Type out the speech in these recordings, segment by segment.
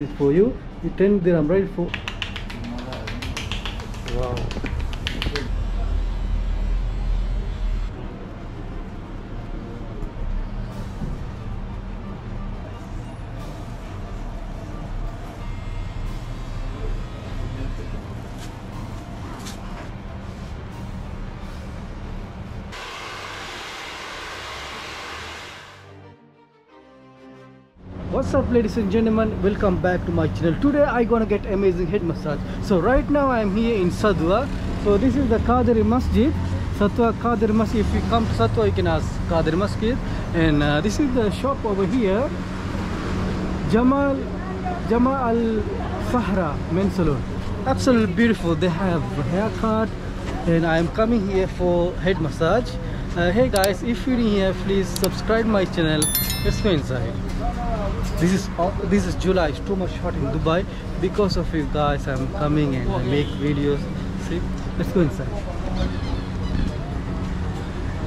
is for you. You 10 dirham, right? For wow. What's up, ladies and gentlemen, welcome back to my channel. Today I gonna get amazing head massage. So right now I am here in Satwa. So this is the Qadri Masjid, Satwa Qadri Masjid. If you come to Satwa, you can ask Qadri Masjid. And this is the shop over here, Jamal Al Sahra Mens Salon. Absolutely beautiful. They have haircut, and I am coming here for head massage. Hey guys, if you're here, please subscribe my channel. Let's go inside. This is July. It's too much hot in Dubai. Because of you guys, I'm coming and I make videos. See, let's go inside.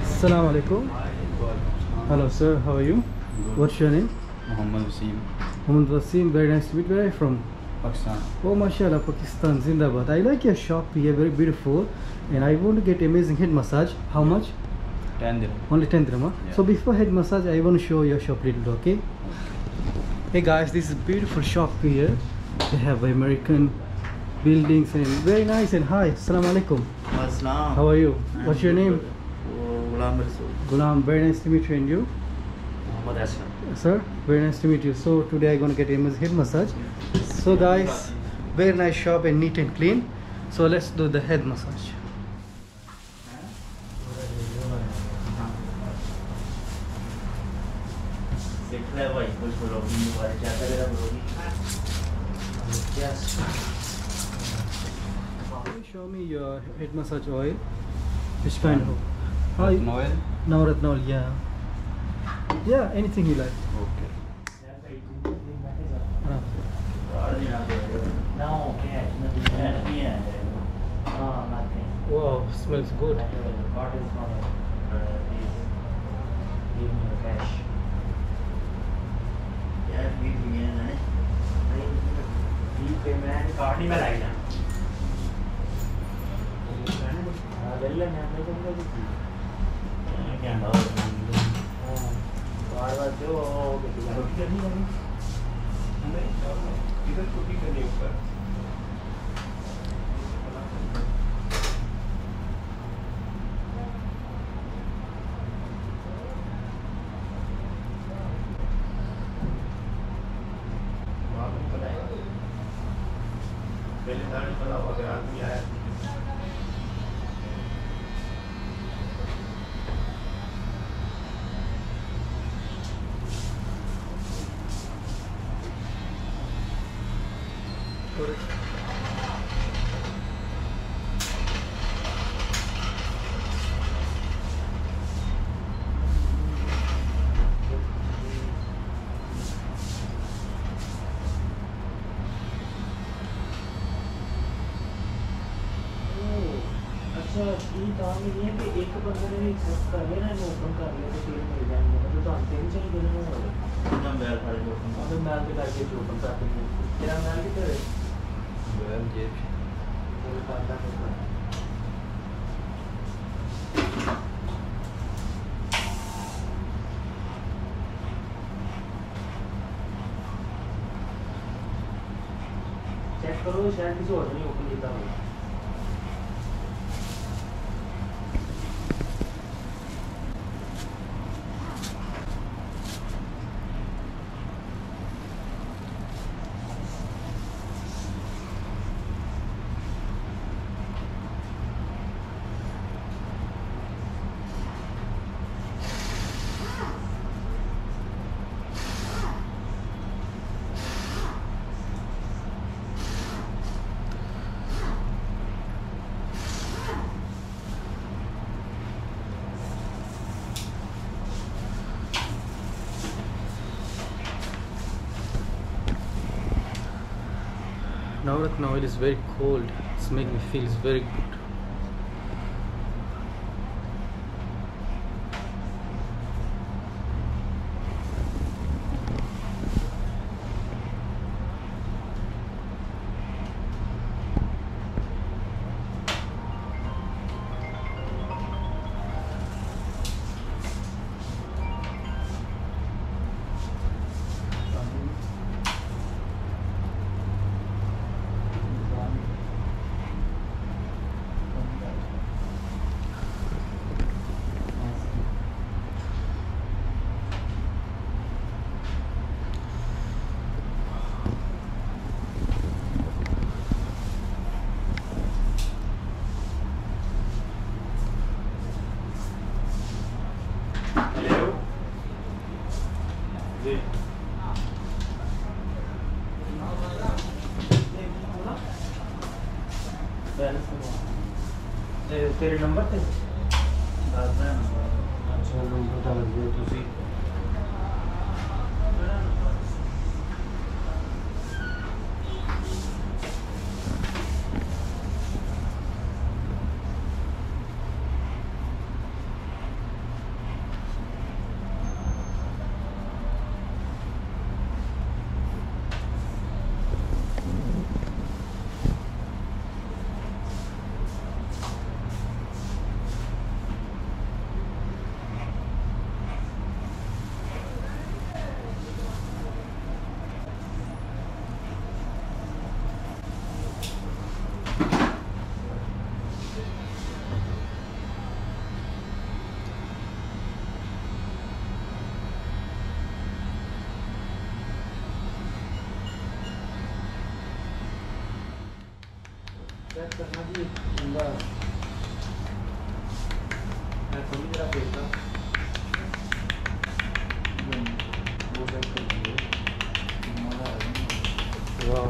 Assalamu alaikum. Hello sir, how are you? Good. What's your name? Muhammad Wasim. Muhammad Wasim, very nice to meet you. Where are you from? Pakistan. Oh, mashallah, Pakistan, Zindabad. I like your shop here, very beautiful. And I want to get amazing head massage. How much? 10 dirham. Only 10 dirham, huh? Yeah. So before head massage, I want to show your shop little bit, okay? Hey guys, this is a beautiful shop here. They have American buildings and very nice. And hi, assalamu alaikum. Assalam. How are you? What's your name? Gulam. Gulam, very nice to meet you. And you? Muhammad Wasim. Sir, very nice to meet you. So today I'm going to get a head massage. So guys, very nice shop and neat and clean. So let's do the head massage. Show me your head massage oil. Which kind of oil? Navratna oil, yeah. Yeah, anything you like. Okay. Wow, smells good. Check करो शायद किसी और ने open किया हो. Navratna oil is very cold. It's making me feel it's very good. Balance तेरे number पे अच्छा नंबर डाल दियो तुसी करना जी बंदा मैं थोड़ी जरा देखता वो बैक कर दिए मजा आ गया wow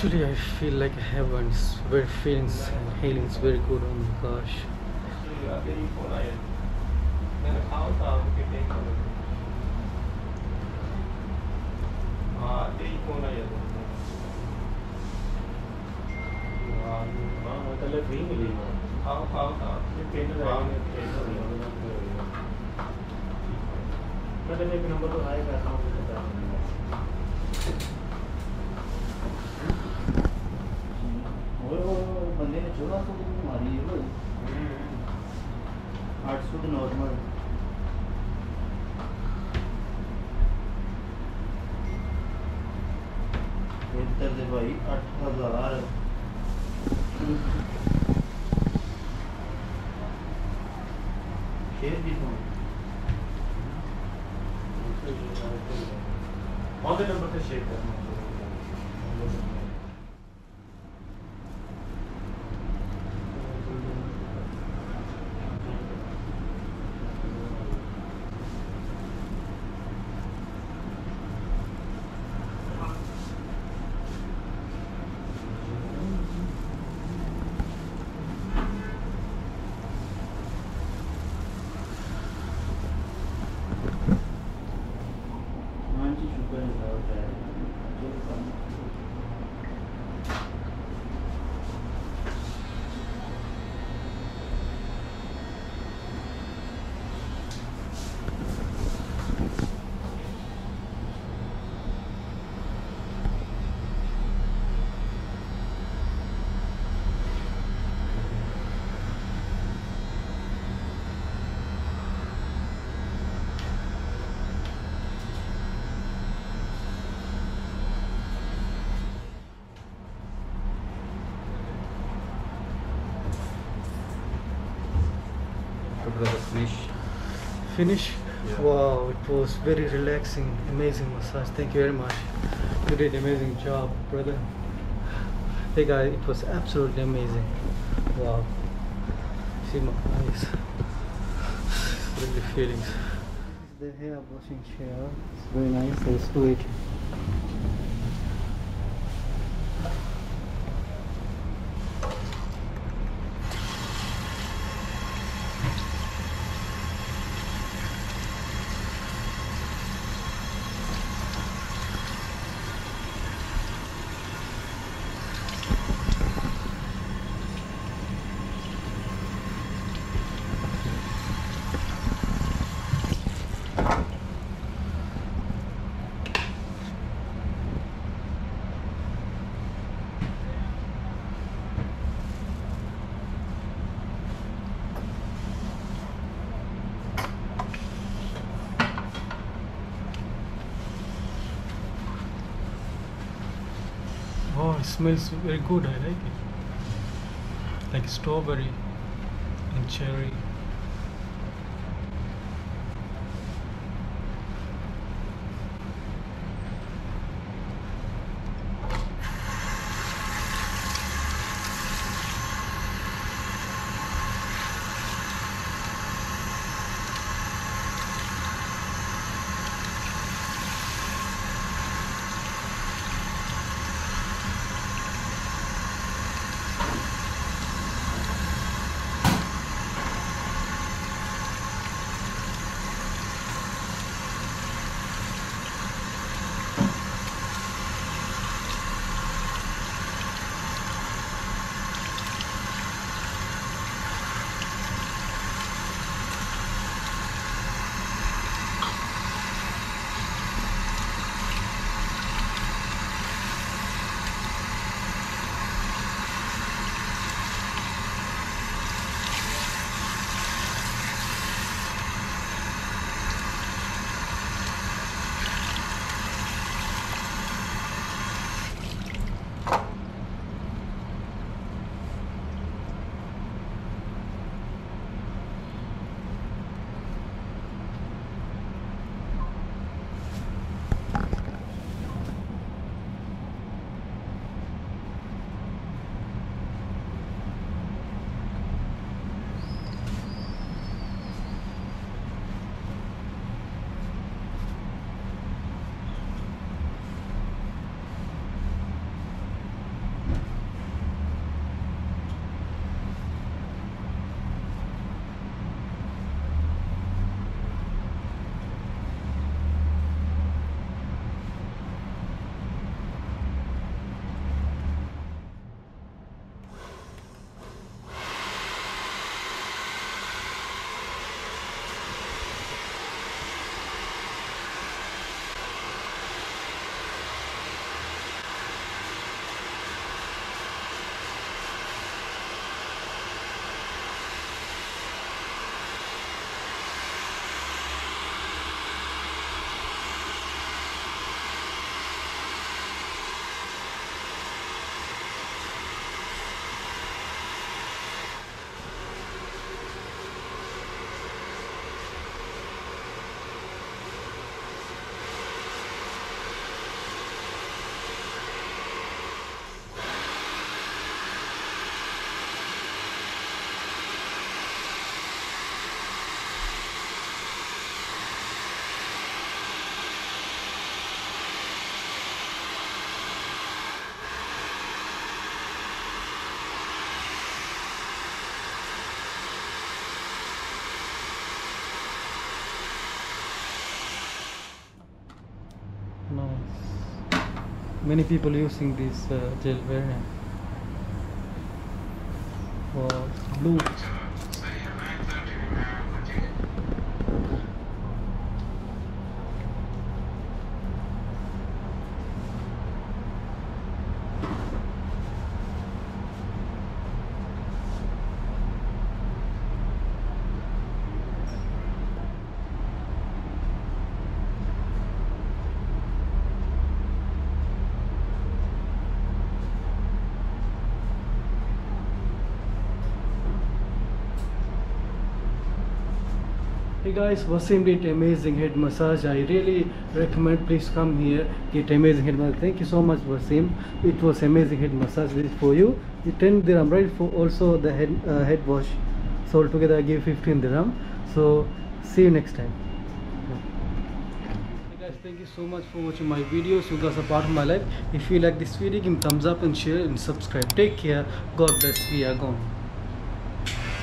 Actually, I feel like heaven. It's very feelings and healings very good. Oh my gosh. नहीं मिलेगा। मतलब एक नंबर तो आएगा वो बंदे ने 1400 की मारी है, वो 800 की नॉर्मल। इधर दे भाई 8000 शेयर की फोन कौन से नंबर से शेयर करना। Finish? Yeah. Wow, it was very relaxing, amazing massage. Thank you very much. You did an amazing job, brother. Hey guys, it was absolutely amazing. Wow. See my eyes. Really feelings. This is the hair washing chair. It's very nice. Let's do it. It smells very good, I like it. Like strawberry and cherry. Nice. Many people using this gel variant for blue. Hey guys, Wasim did amazing head massage. I really recommend, please come here, get amazing head massage. Thank you so much Wasim, it was amazing head massage. This is for you, the 10 dirham right, for also the head wash. So altogether I give 15 dirham. So see you next time. Hey guys, thank you so much for watching my videos. You guys are part of my life. If you like this video, give me thumbs up and share and subscribe. Take care, God bless, we are gone.